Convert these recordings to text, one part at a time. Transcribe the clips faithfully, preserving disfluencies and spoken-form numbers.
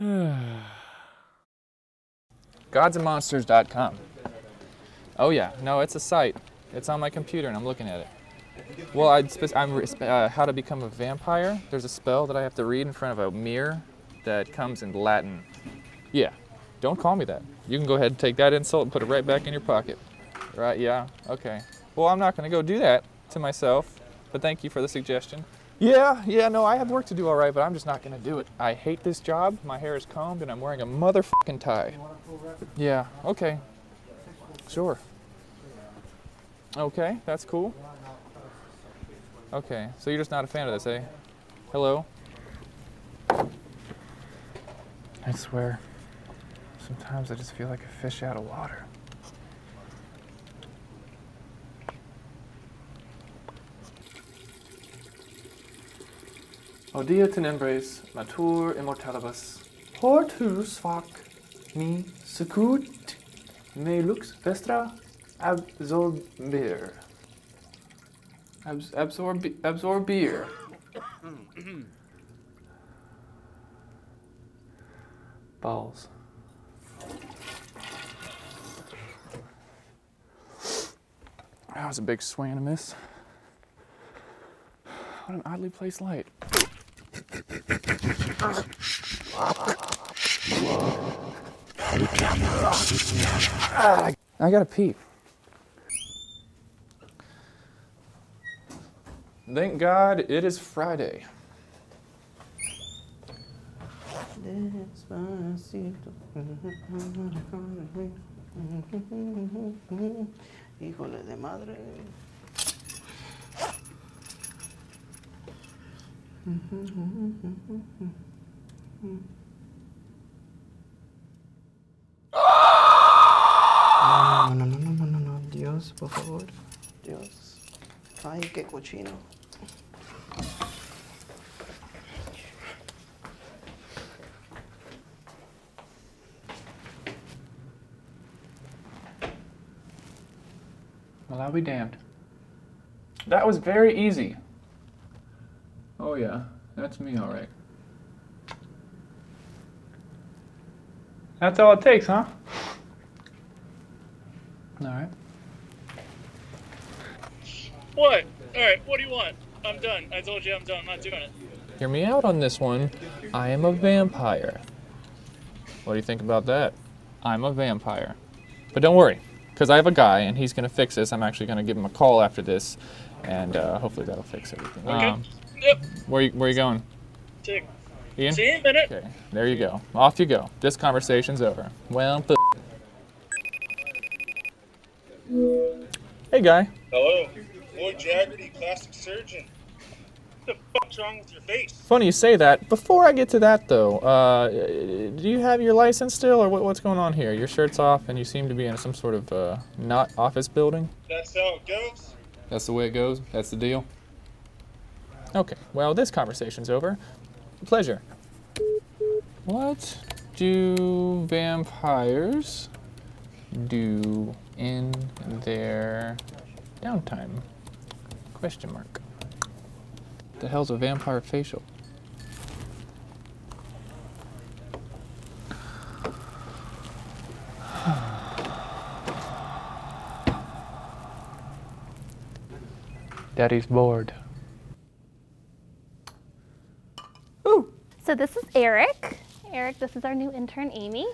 Gods and Monsters dot com. Oh yeah, no, it's a site. It's on my computer and I'm looking at it. Well, I'd spe I'm uh, how to become a vampire. There's a spell that I have to read in front of a mirror that comes in Latin. Yeah, don't call me that. You can go ahead and take that insult and put it right back in your pocket. Right, yeah, okay. Well, I'm not gonna go do that to myself, but thank you for the suggestion. Yeah, yeah, no, I have work to do all right, but I'm just not gonna do it. I hate this job, my hair is combed, and I'm wearing a motherfucking tie. Yeah, okay, sure. Okay, that's cool. Okay, so you're just not a fan of this, eh? Hello? I swear, sometimes I just feel like a fish out of water. Odia tenebres, matur immortalibus, hortus fac, mi secut, me lux vestra, absorbir. Abs absorb absorbir. Balls. That was a big swing and a miss. What an oddly placed light. I gotta pee. Thank God it is Friday. Híjole de madre. No, no, no, no, no, no, Dios, por favor, Dios. Ay, qué cochino. Well, I'll be damned. That was very easy. Oh yeah, that's me, all right. That's all it takes, huh? All right. What? All right, what do you want? I'm done. I told you I'm done. I'm not doing it. Hear me out on this one. I am a vampire. What do you think about that? I'm a vampire. But don't worry, because I have a guy, and he's going to fix this. I'm actually going to give him a call after this, and uh, hopefully that'll fix everything. Okay. Um, Yep. Where are you, where are you going? Tick. Ian? See you in a minute. Okay, there you go. Off you go. This conversation's over. Well, p Hey, guy. Hello. Chloe Jaggerty, plastic surgeon. What the fuck's wrong with your face? Funny you say that. Before I get to that, though, uh, do you have your license still, or what, what's going on here? Your shirt's off, and you seem to be in some sort of uh, not office building? That's how it goes. That's the way it goes? That's the deal? Okay, well, this conversation's over. Pleasure. What do vampires do in their downtime? Question mark. The hell's a vampire facial? Daddy's bored. So this is Eric. Eric, this is our new intern, Amy.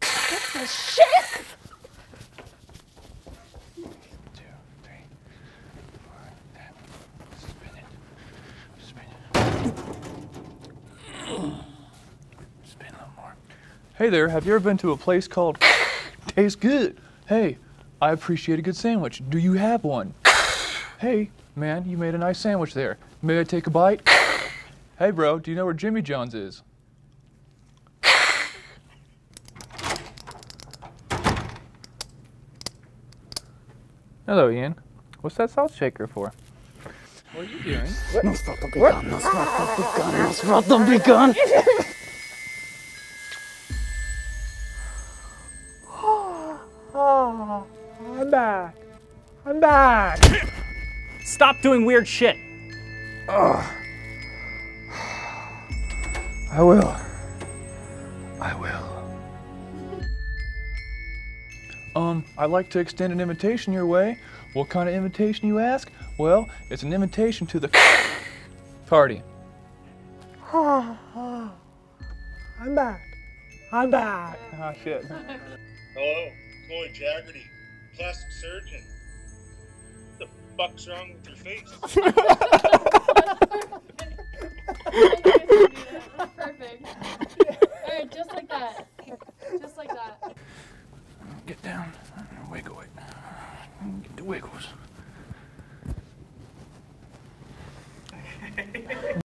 This is shit! One, two, three, four, ten. Spin it. Spin it. Spin a little more. Hey there, have you ever been to a place called Tastes Good? Hey, I appreciate a good sandwich. Do you have one? Hey, man, you made a nice sandwich there. May I take a bite? Hey, bro, do you know where Jimmy Jones is? Hello, Ian. What's that salt shaker for? What are you doing? What? No, stop the big gun. No, stop the big gun. No, stop the big gun. Oh, I'm back. I'm back. Stop doing weird shit. Ugh. I will. I will. Um, I'd like to extend an invitation your way. What kind of invitation, you ask? Well, it's an invitation to the party. Oh, oh. I'm back. I'm back. Ah, shit. Hello, Chloe Jaggerty, plastic surgeon. What the fuck's wrong with your face?